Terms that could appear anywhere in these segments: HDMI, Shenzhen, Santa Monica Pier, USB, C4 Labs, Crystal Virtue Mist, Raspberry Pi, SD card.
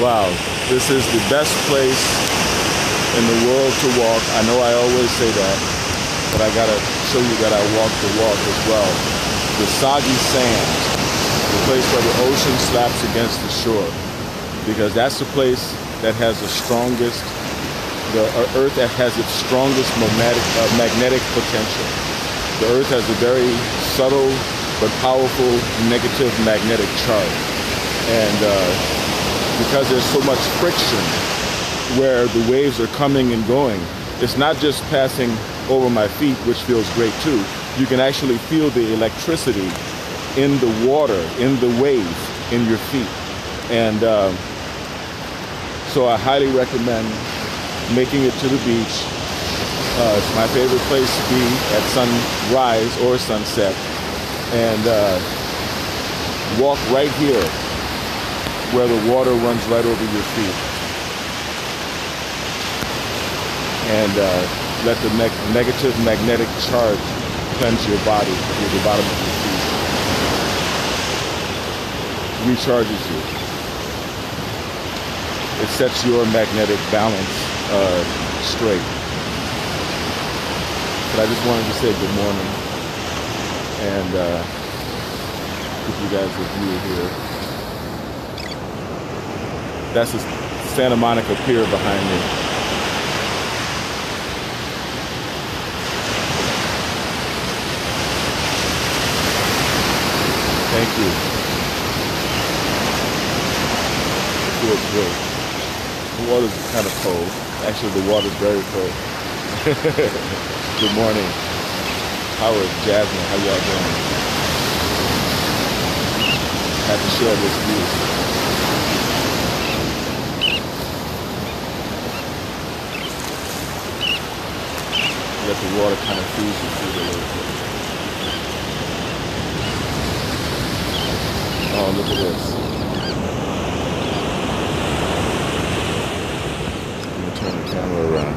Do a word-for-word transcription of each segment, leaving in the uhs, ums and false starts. wow, this is the best place in the world to walk. I know I always say that, but I gotta show you that I walk the walk as well. The soggy sands, the place where the ocean slaps against the shore, because that's the place that has the strongest, the earth that has its strongest magnetic, uh, magnetic potential. The earth has a very subtle but powerful negative magnetic charge. And uh, because there's so much friction where the waves are coming and going, it's not just passing over my feet, which feels great too. You can actually feel the electricity in the water, in the wave, in your feet. And uh, so I highly recommend making it to the beach. Uh, it's my favorite place to be at sunrise or sunset. And uh, walk right here where the water runs right over your feet. And uh, let the ne negative magnetic charge cleanse your body through the bottom of your feet. Recharges you. It sets your magnetic balance Uh, straight. But I just wanted to say good morning, and uh, give you guys a view here. That's the Santa Monica Pier behind me. Thank you. Feels good. The water's kind of cold. Actually, the water's very cold. Good morning. Howard, Jasmine, how y'all doing? Have to share this view. Let the water kind of freeze you through the little bit. Oh, look at this. Camera around. I'm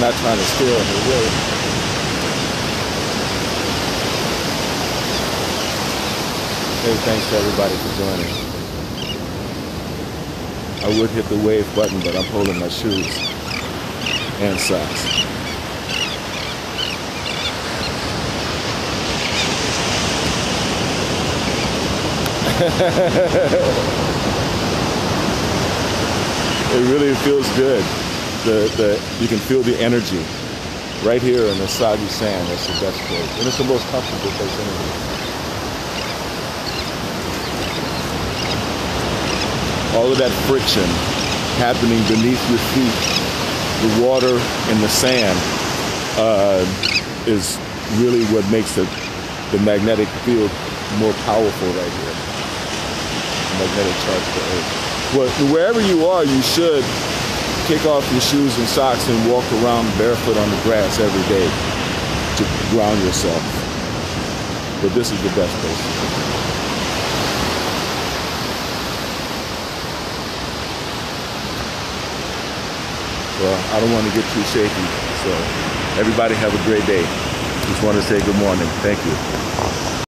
not trying to steal it, really. Hey, thanks to everybody for joining. I would hit the wave button, but I'm holding my shoes and socks. It really feels good. The, the, you can feel the energy right here in the soggy sand. That's the best place. And it's the most comfortable place anyway. All of that friction happening beneath your feet, the water and the sand, uh, is really what makes it, the magnetic field more powerful right here. The magnetic charge to Earth. Well, wherever you are, you should kick off your shoes and socks and walk around barefoot on the grass every day to ground yourself. But this is the best place. Well, I don't want to get too shaky, so everybody have a great day. Just want to say good morning. Thank you.